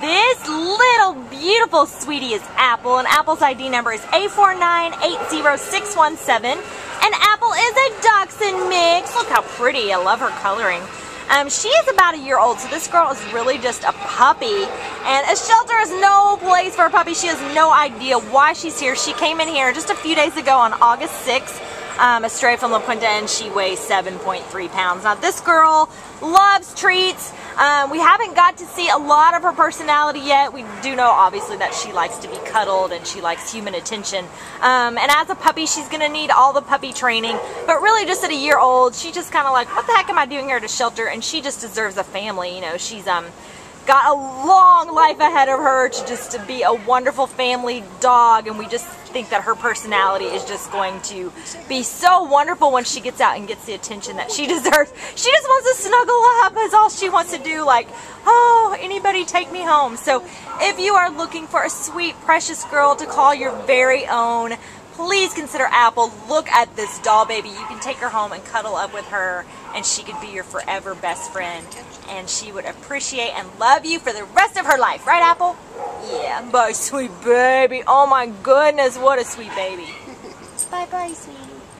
This little beautiful sweetie is Apple, and Apple's ID number is A4980617. And Apple is a Dachshund mix. Look how pretty. I love her coloring. She is about a year old, so this girl is really just a puppy. And a shelter is no place for a puppy. She has no idea why she's here. She came in here just a few days ago on August 6th. A stray from La Puente, and she weighs 7.3 pounds. Now, this girl loves treats. We haven't got to see a lot of her personality yet. We do know, obviously, that she likes to be cuddled and she likes human attention. And as a puppy, she's going to need all the puppy training. But really, just at a year old, she's just kind of like, what the heck am I doing here at a shelter? And she just deserves a family. You know, she's got a long life ahead of her to just be a wonderful family dog, and we just think that her personality is just going to be so wonderful when she gets out and gets the attention that she deserves. She just wants to snuggle up is all she wants to do, like, oh, anybody take me home. So if you are looking for a sweet, precious girl to call your very own, please consider Apple. Look at this doll baby. You can take her home and cuddle up with her, and she could be your forever best friend. And she would appreciate and love you for the rest of her life. Right, Apple? Yeah. Bye, sweet baby. Oh, my goodness. What a sweet baby. Bye-bye, sweetie.